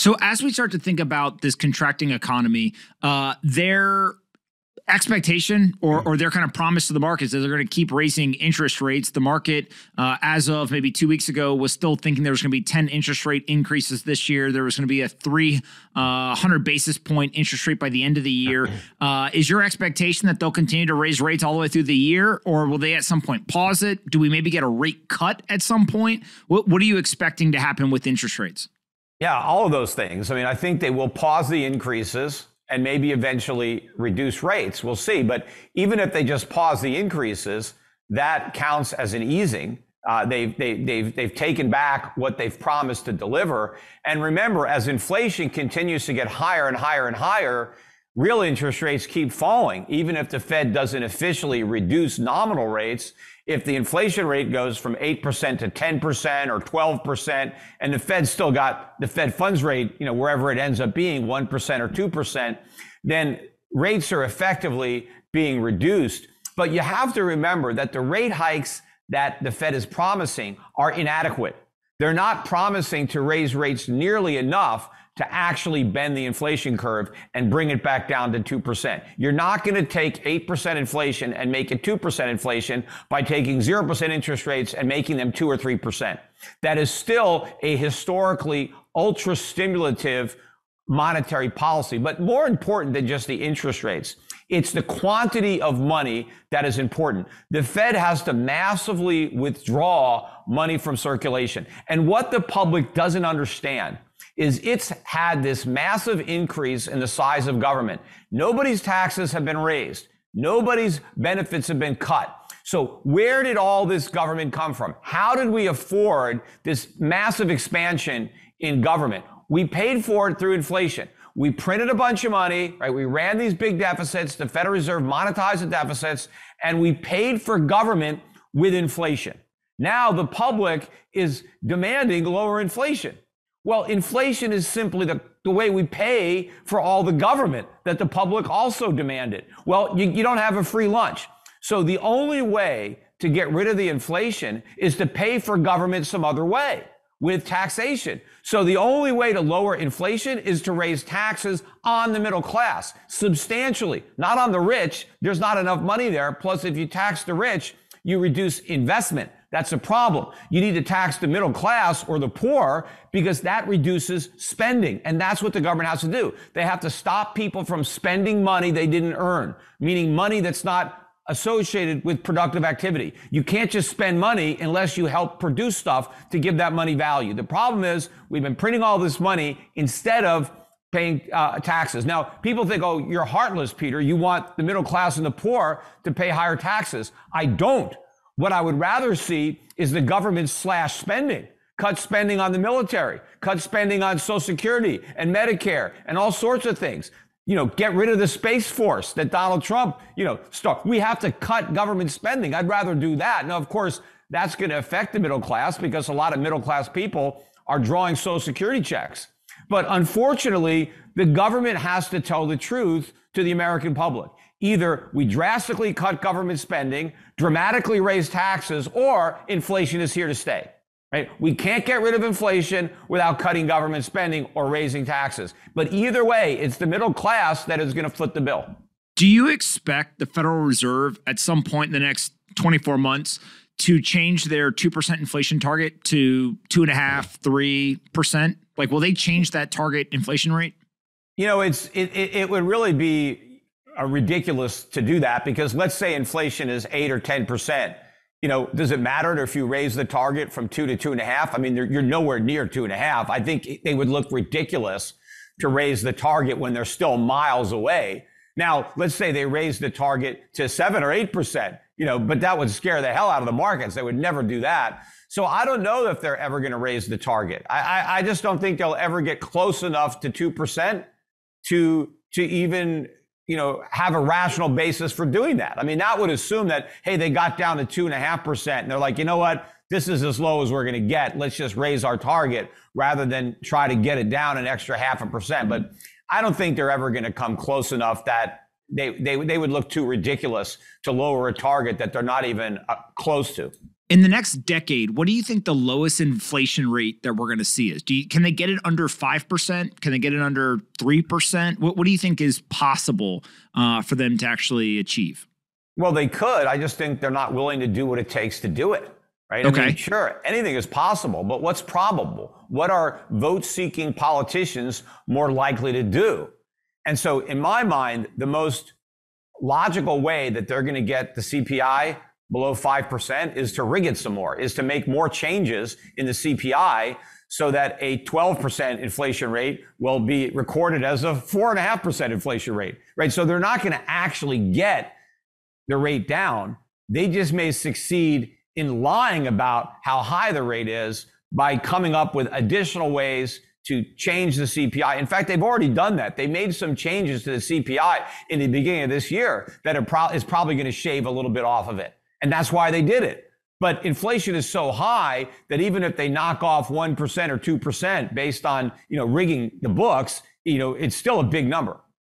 So as we start to think about this contracting economy, their expectation or their kind of promise to the market is that they're going to keep raising interest rates. The market, as of maybe 2 weeks ago, was still thinking there was going to be 10 interest rate increases this year. There was going to be a 300 basis point interest rate by the end of the year. Is your expectation that they'll continue to raise rates all the way through the year, or will they at some point pause it? Do we maybe get a rate cut at some point? What are you expecting to happen with interest rates? Yeah, all of those things. I mean, I think they will pause the increases and maybe eventually reduce rates. We'll see. But even if they just pause the increases, that counts as an easing. They've taken back what they've promised to deliver. And remember, as inflation continues to get higher and higher and higher, real interest rates keep falling. Even if the Fed doesn't officially reduce nominal rates, if the inflation rate goes from 8% to 10% or 12%, and the Fed still got the Fed funds rate, you know, wherever it ends up being 1% or 2%, then rates are effectively being reduced. But you have to remember that the rate hikes that the Fed is promising are inadequate. They're not promising to raise rates nearly enough to actually bend the inflation curve and bring it back down to 2%. You're not going to take 8% inflation and make it 2% inflation by taking 0% interest rates and making them 2 or 3%. That is still a historically ultra-stimulative monetary policy. But more important than just the interest rates, it's the quantity of money that is important. The Fed has to massively withdraw money from circulation. And what the public doesn't understand is it's had this massive increase in the size of government. Nobody's taxes have been raised. Nobody's benefits have been cut. So where did all this government come from? How did we afford this massive expansion in government? We paid for it through inflation. We printed a bunch of money, right? We ran these big deficits. The Federal Reserve monetized the deficits, and we paid for government with inflation. Now the public is demanding lower inflation. Well, inflation is simply the way we pay for all the government that the public also demanded. Well, you don't have a free lunch. So the only way to get rid of the inflation is to pay for government some other way, with taxation. So the only way to lower inflation is to raise taxes on the middle class substantially, not on the rich. There's not enough money there. Plus, if you tax the rich, you reduce investment. That's a problem. You need to tax the middle class or the poor because that reduces spending. And that's what the government has to do. They have to stop people from spending money they didn't earn, meaning money that's not associated with productive activity. You can't just spend money unless you help produce stuff to give that money value. The problem is we've been printing all this money instead of paying taxes. Now, people think, oh, you're heartless, Peter. You want the middle class and the poor to pay higher taxes. I don't. What I would rather see is the government slash spending, cut spending on the military, cut spending on Social Security and Medicare and all sorts of things. You know, get rid of the Space Force that Donald Trump, you know, started. We have to cut government spending. I'd rather do that. Now, of course, that's going to affect the middle class because a lot of middle class people are drawing Social Security checks. But unfortunately, the government has to tell the truth to the American public. Either we drastically cut government spending, dramatically raise taxes, or inflation is here to stay, right? We can't get rid of inflation without cutting government spending or raising taxes. But either way, it's the middle class that is going to foot the bill. Do you expect the Federal Reserve at some point in the next 24 months to change their 2% inflation target to 2.5–3%? Like, will they change that target inflation rate? You know, it would really be ridiculous to do that, because let's say inflation is 8 or 10%. You know, does it matter if you raise the target from 2 to 2.5? I mean, you're nowhere near 2.5. I think they would look ridiculous to raise the target when they're still miles away. Now, let's say they raise the target to 7 or 8%. You know, but that would scare the hell out of the markets. They would never do that. So I don't know if they're ever going to raise the target. I just don't think they'll ever get close enough to 2% to even, you know, have a rational basis for doing that. I mean, that would assume that, hey, they got down to 2.5%, and they're like, you know what, this is as low as we're going to get. Let's just raise our target rather than try to get it down an extra 0.5%. But I don't think they're ever going to come close enough that they would look too ridiculous to lower a target that they're not even close to. In the next decade, what do you think the lowest inflation rate that we're going to see is? Can they get it under 5%? Can they get it under 3%? What do you think is possible for them to actually achieve? Well, they could. I just think they're not willing to do what it takes to do it. Right? Okay. I mean, sure, anything is possible, but what's probable? What are vote-seeking politicians more likely to do? And so in my mind, the most logical way that they're going to get the CPI below 5% is to rig it some more, is to make more changes in the CPI so that a 12% inflation rate will be recorded as a 4.5% inflation rate, right? So they're not going to actually get the rate down. They just may succeed in lying about how high the rate is by coming up with additional ways to change the CPI. In fact, they've already done that. They made some changes to the CPI in the beginning of this year that is probably going to shave a little bit off of it. And that's why they did it. But inflation is so high that even if they knock off 1% or 2% based on, rigging the books, it's still a big number.